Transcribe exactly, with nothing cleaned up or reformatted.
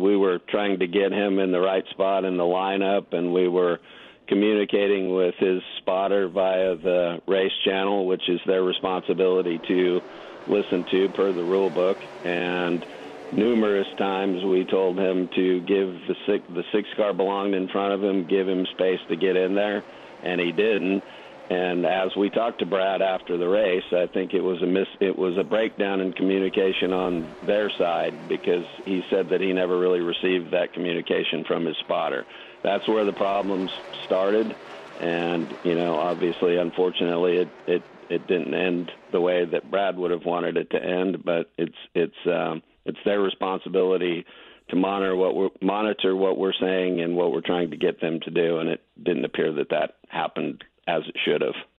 we were trying to get him in the right spot in the lineup, and we were communicating with his spotter via the race channel, which is their responsibility to listen to per the rule book. And numerous times we told him to give the six, the six car belonged in front of him, give him space to get in there, and he didn't. And as we talked to Brad after the race, I think it was a mis- it was a breakdown in communication on their side, because he said that he never really received that communication from his spotter. That's where the problems started, and you know, obviously, unfortunately, it it, it didn't end the way that Brad would have wanted it to end. But it's it's um, it's their responsibility to monitor what we're monitor what we're saying and what we're trying to get them to do, and it didn't appear that that happened as it should have.